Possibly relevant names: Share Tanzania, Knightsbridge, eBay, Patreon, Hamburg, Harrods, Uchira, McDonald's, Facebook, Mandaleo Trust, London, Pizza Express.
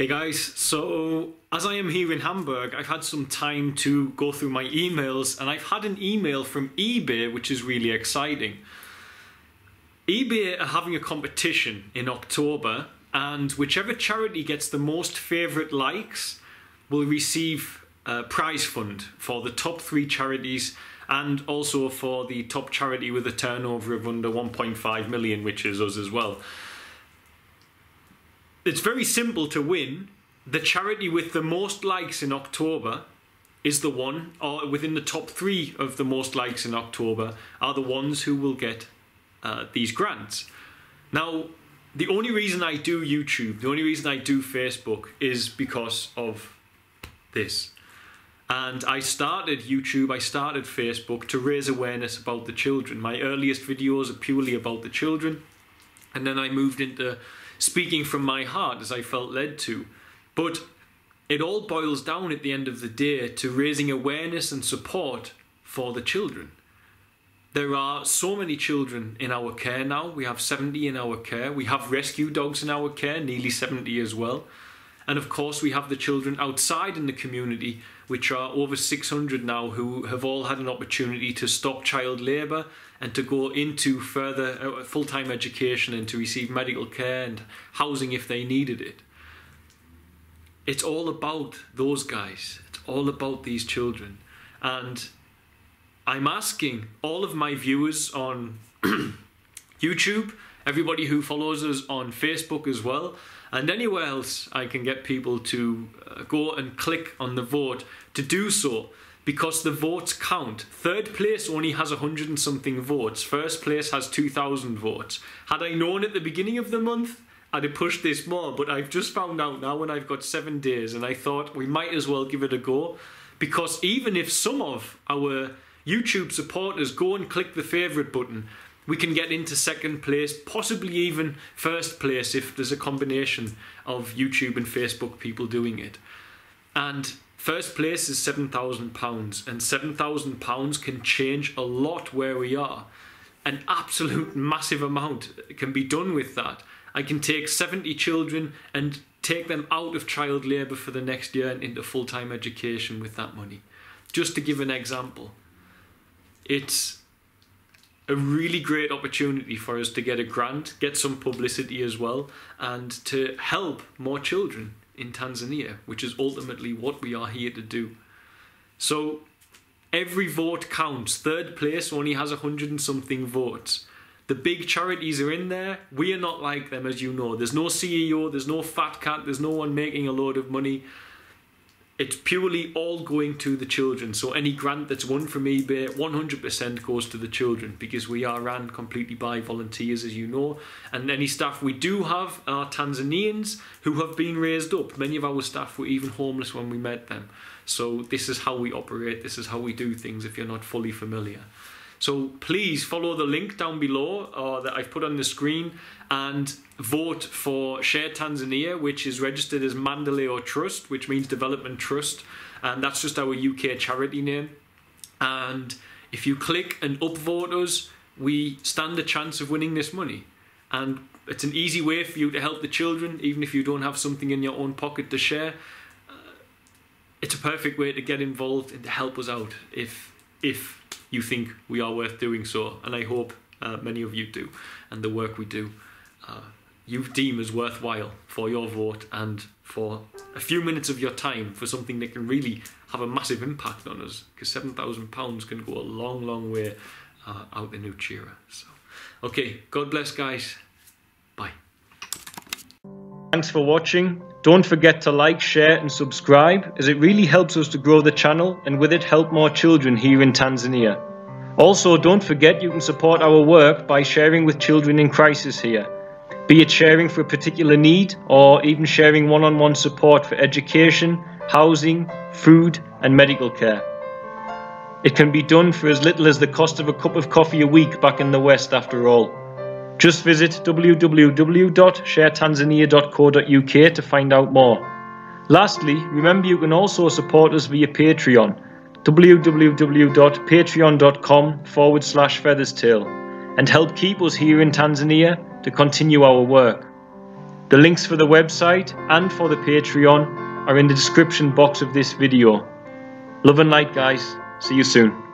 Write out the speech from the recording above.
Hey guys, so as I am here in Hamburg, I've had some time to go through my emails, and I've had an email from eBay, which is really exciting. eBay are having a competition in October, and whichever charity gets the most favourite likes will receive a prize fund for the top 3 charities and also for the top charity with a turnover of under 1.5 million, which is us as well. It's very simple to win. The charity with the most likes in October is the one, or within the top 3 of the most likes in October, are the ones who will get these grants. Now, the only reason I do YouTube, the only reason I do Facebook is because of this. And I started YouTube, I started Facebook to raise awareness about the children. My earliest videos are purely about the children. And then I moved into speaking from my heart as I felt led to. But it all boils down at the end of the day to raising awareness and support for the children. There are so many children in our care now. We have 70 in our care. We have rescue dogs in our care, nearly 70 as well. And of course we have the children outside in the community, which are over 600 now, who have all had an opportunity to stop child labour and to go into further full-time education and to receive medical care and housing if they needed it. It's all about those guys. It's all about these children. And I'm asking all of my viewers on YouTube, everybody who follows us on Facebook as well, and anywhere else I can get people to go and click on the vote, to do so, because the votes count. Third place only has 100 and something votes. First place has 2,000 votes. Had I known at the beginning of the month, I'd have pushed this more, but I've just found out now when I've got 7 days, and I thought we might as well give it a go, because even if some of our YouTube supporters go and click the favourite button, we can get into 2nd place, possibly even 1st place if there's a combination of YouTube and Facebook people doing it. And 1st place is £7,000, and £7,000 can change a lot where we are. An absolute massive amount can be done with that. I can take 70 children and take them out of child labour for the next year and into full-time education with that money. Just to give an example. It's a really great opportunity for us to get a grant, get some publicity as well, and to help more children in Tanzania, which is ultimately what we are here to do. So every vote counts. Third place only has 100 and something votes. The big charities are in there. We are not like them, as you know. There's no CEO, there's no fat cat, there's no one making a load of money. It's purely all going to the children. So any grant that's won from eBay, 100% goes to the children, because we are ran completely by volunteers, as you know. And any staff we do have are Tanzanians who have been raised up. Many of our staff were even homeless when we met them. So this is how we operate. This is how we do things if you're not fully familiar. So please follow the link down below that I've put on the screen and vote for Share Tanzania, which is registered as Mandaleo Trust, which means Development Trust, and that's just our UK charity name. And if you click and upvote us, we stand a chance of winning this money. And it's an easy way for you to help the children, even if you don't have something in your own pocket to share. It's a perfect way to get involved and to help us out if you think we are worth doing so, and I hope many of you do, and the work we do you deem as worthwhile for your vote and for a few minutes of your time for something that can really have a massive impact on us, because £7,000 can go a long, long way out in Uchira. So, okay, God bless, guys. Bye. Thanks for watching. Don't forget to like, share and subscribe, as it really helps us to grow the channel and with it help more children here in Tanzania. Also, don't forget you can support our work by sharing with children in crisis here, be it sharing for a particular need or even sharing one-on-one support for education, housing, food and medical care. It can be done for as little as the cost of a cup of coffee a week back in the West after all. Just visit www.sharetanzania.co.uk to find out more. Lastly, remember you can also support us via Patreon, www.patreon.com/FeathersTail, and help keep us here in Tanzania to continue our work. The links for the website and for the Patreon are in the description box of this video. Love and light, guys. See you soon.